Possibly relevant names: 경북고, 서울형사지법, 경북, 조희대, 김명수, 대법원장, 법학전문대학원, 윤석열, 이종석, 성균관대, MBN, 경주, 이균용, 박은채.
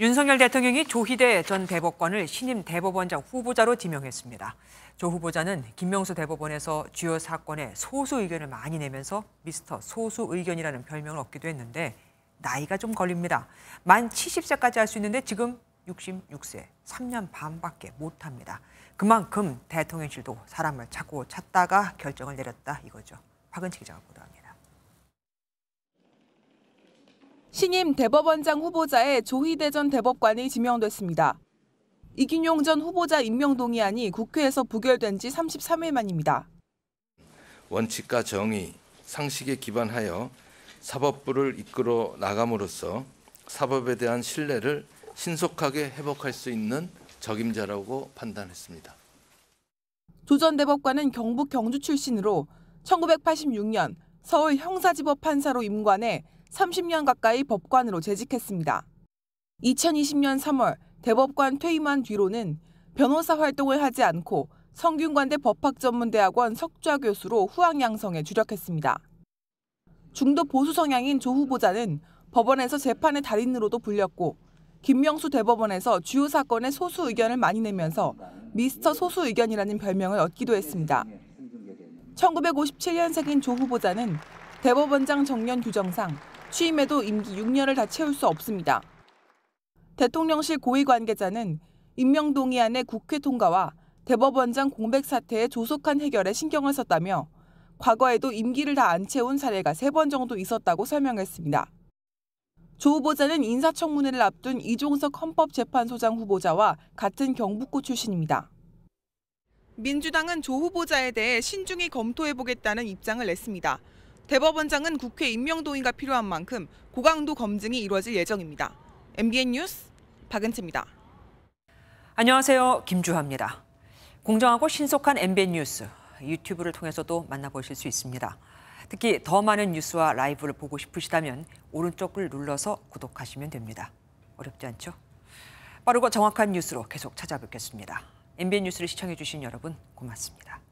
윤석열 대통령이 조희대 전 대법관을 신임 대법원장 후보자로 지명했습니다. 조 후보자는 김명수 대법원에서 주요 사건에 소수 의견을 많이 내면서 미스터 소수 의견이라는 별명을 얻기도 했는데 나이가 좀 걸립니다. 만 70세까지 할 수 있는데 지금 66세, 3년 반밖에 못합니다. 그만큼 대통령실도 사람을 자꾸 찾다가 결정을 내렸다 이거죠. 박은채 기자가 보도합니다. 신임 대법원장 후보자에 조희대 전 대법관이 지명됐습니다. 이균용 전 후보자 임명 동의안이 국회에서 부결된 지 33일 만입니다. 원칙과 정의, 상식에 기반하여 사법부를 이끌어 나감으로써 사법에 대한 신뢰를 신속하게 회복할 수 있는 적임자라고 판단했습니다. 조 전 대법관은 경북 경주 출신으로 1986년 서울 형사지법 판사로 임관해 30년 가까이 법관으로 재직했습니다. 2020년 3월 대법관 퇴임한 뒤로는 변호사 활동을 하지 않고 성균관대 법학전문대학원 석좌 교수로 후학 양성에 주력했습니다. 중도 보수 성향인 조 후보자는 법원에서 재판의 달인으로도 불렸고 김명수 대법원에서 주요 사건의 소수 의견을 많이 내면서 미스터 소수 의견이라는 별명을 얻기도 했습니다. 1957년생인 조 후보자는 대법원장 정년 규정상 취임에도 임기 6년을 다 채울 수 없습니다. 대통령실 고위 관계자는 임명 동의안의 국회 통과와 대법원장 공백 사태의 조속한 해결에 신경을 썼다며 과거에도 임기를 다 안 채운 사례가 3번 정도 있었다고 설명했습니다. 조 후보자는 인사청문회를 앞둔 이종석 헌법재판소장 후보자와 같은 경북고 출신입니다. 민주당은 조 후보자에 대해 신중히 검토해보겠다는 입장을 냈습니다. 대법원장은 국회 임명 동의가 필요한 만큼 고강도 검증이 이루어질 예정입니다. MBN 뉴스 박은채입니다. 안녕하세요. 김주하입니다. 공정하고 신속한 MBN 뉴스, 유튜브를 통해서도 만나보실 수 있습니다. 특히 더 많은 뉴스와 라이브를 보고 싶으시다면 오른쪽을 눌러서 구독하시면 됩니다. 어렵지 않죠? 빠르고 정확한 뉴스로 계속 찾아뵙겠습니다. MBN 뉴스를 시청해주신 여러분 고맙습니다.